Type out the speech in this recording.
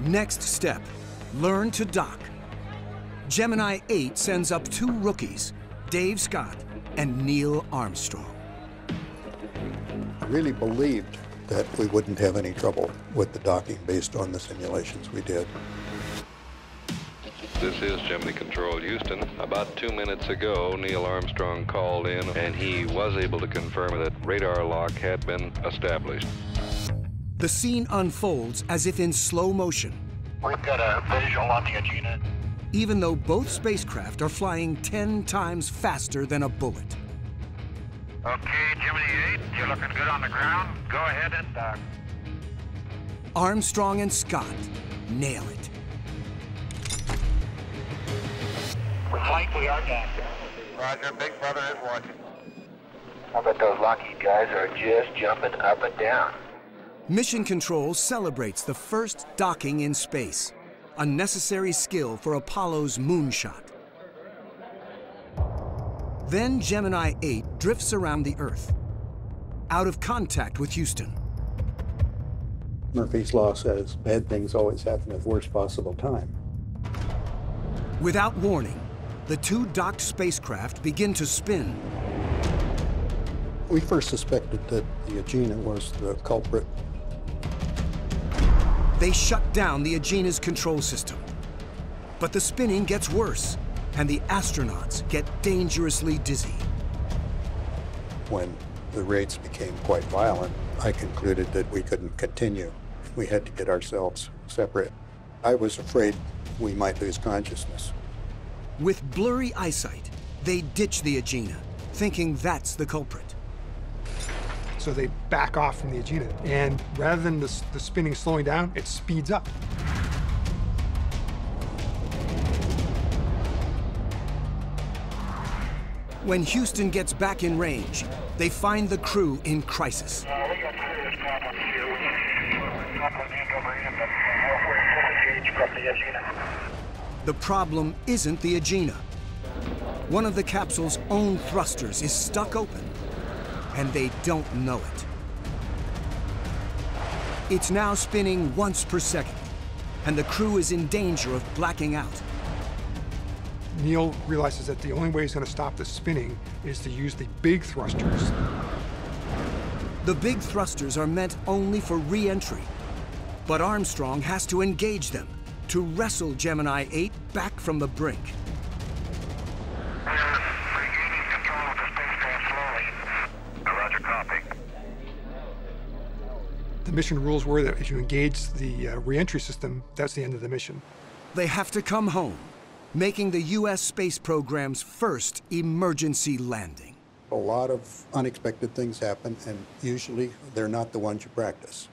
Next step, learn to dock. Gemini 8 sends up two rookies, Dave Scott and Neil Armstrong. I really believed that we wouldn't have any trouble with the docking based on the simulations we did. This is Gemini Control, Houston. About 2 minutes ago, Neil Armstrong called in, and he was able to confirm that radar lock had been established. The scene unfolds as if in slow motion. We've got a visual on the Agena. Even though both spacecraft are flying 10 times faster than a bullet. Okay, Gemini 8, you're looking good on the ground. Go ahead and dock. Armstrong and Scott nail it. Flight, we are down. Roger, Big Brother is watching. I bet those Lockheed guys are just jumping up and down. Mission Control celebrates the first docking in space, a necessary skill for Apollo's Moon Shot. Then Gemini 8 drifts around the Earth, out of contact with Houston. Murphy's Law says bad things always happen at the worst possible time. Without warning, the two docked spacecraft begin to spin. We first suspected that the Agena was the culprit. They shut down the Agena's control system. But the spinning gets worse, and the astronauts get dangerously dizzy. When the rates became quite violent, I concluded that we couldn't continue. We had to get ourselves separate. I was afraid we might lose consciousness. With blurry eyesight, they ditch the Agena, thinking that's the culprit. So they back off from the Agena, and rather than the spinning slowing down, it speeds up. When Houston gets back in range, they find the crew in crisis. We got serious problems here. We're not going to end over end, but halfway disengaged from the Agena. The problem isn't the Agena. One of the capsule's own thrusters is stuck open, and they don't know it. It's now spinning once per second, and the crew is in danger of blacking out. Neil realizes that the only way he's going to stop the spinning is to use the big thrusters. The big thrusters are meant only for re-entry, but Armstrong has to engage them to wrestle Gemini 8 back from the brink. We're regaining control of the spacecraft slowly. Roger, copy. The mission rules were that if you engage the re-entry system, that's the end of the mission. They have to come home, making the U.S. space program's first emergency landing. A lot of unexpected things happen, and usually they're not the ones you practice.